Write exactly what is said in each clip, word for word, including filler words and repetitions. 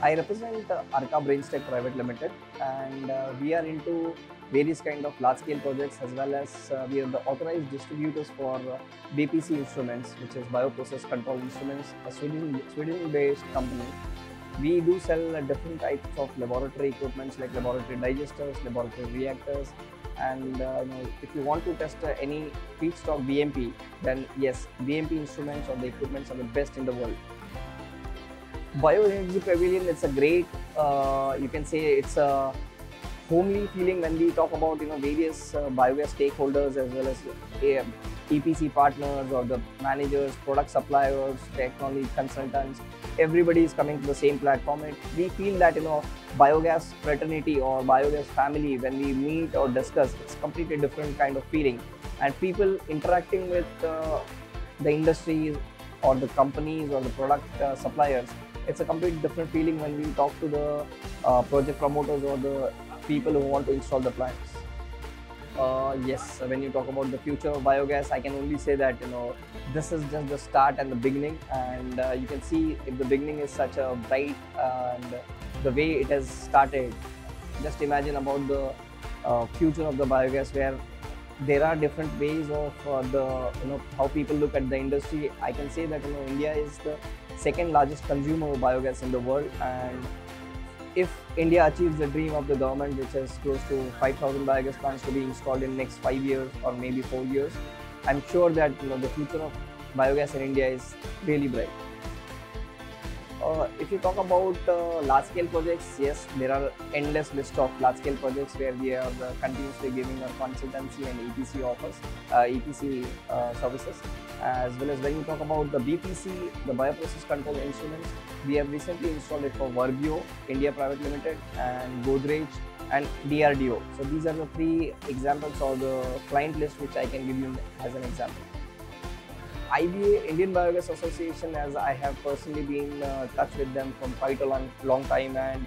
I represent uh, Arka BRENStech Private Limited, and uh, we are into various kind of large-scale projects, as well as uh, we are the authorized distributors for uh, B P C instruments, which is Bioprocess Control Instruments, a Sweden, Sweden-based company. We do sell uh, different types of laboratory equipments like laboratory digesters, laboratory reactors, and uh, you know, if you want to test uh, any feedstock B M P, then yes, B M P instruments or the equipments are the best in the world. Bioenergy Pavilion, it's a great, uh, you can say it's a homely feeling when we talk about, you know, various uh, biogas stakeholders, as well as uh, E P C partners or the managers, product suppliers, technology consultants. Everybody is coming to the same platform, and we feel that, you know, biogas fraternity or biogas family, when we meet or discuss, it's completely different kind of feeling. And people interacting with uh, the industries or the companies or the product uh, suppliers, it's a complete different feeling when we talk to the uh, project promoters or the people who want to install the plants. Uh, yes, when you talk about the future of biogas, I can only say that, you know, this is just the start and the beginning, and uh, you can see if the beginning is such a bright uh, and the way it has started. Just imagine about the uh, future of the biogas, where there are different ways of uh, the, you know, how people look at the industry. I can say that, you know, India is the second largest consumer of biogas in the world, and if India achieves the dream of the government, which is close to five thousand biogas plants to be installed in the next five years or maybe four years, I'm sure that, you know, the future of biogas in India is really bright. Uh, if you talk about uh, large-scale projects, yes, there are endless list of large-scale projects where we are uh, continuously giving our consultancy and E P C offers, uh, E P C uh, services, as well as when you talk about the B P C, the Bioprocess Control Instruments, we have recently installed it for Virgio India Private Limited and Godrej and D R D O. So these are the three examples or the client list which I can give you as an example. I B A, Indian Biogas Association, as I have personally been in uh, touch with them from quite a long, long time, and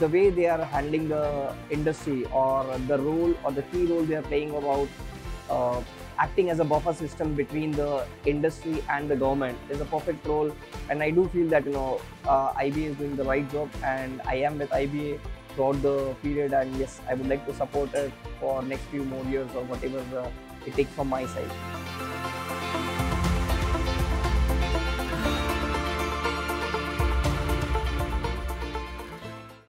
the way they are handling the industry or the role or the key role they are playing about uh, acting as a buffer system between the industry and the government is a perfect role, and I do feel that, you know, uh, I B A is doing the right job, and I am with I B A throughout the period, and yes, I would like to support it for next few more years or whatever uh, it takes from my side.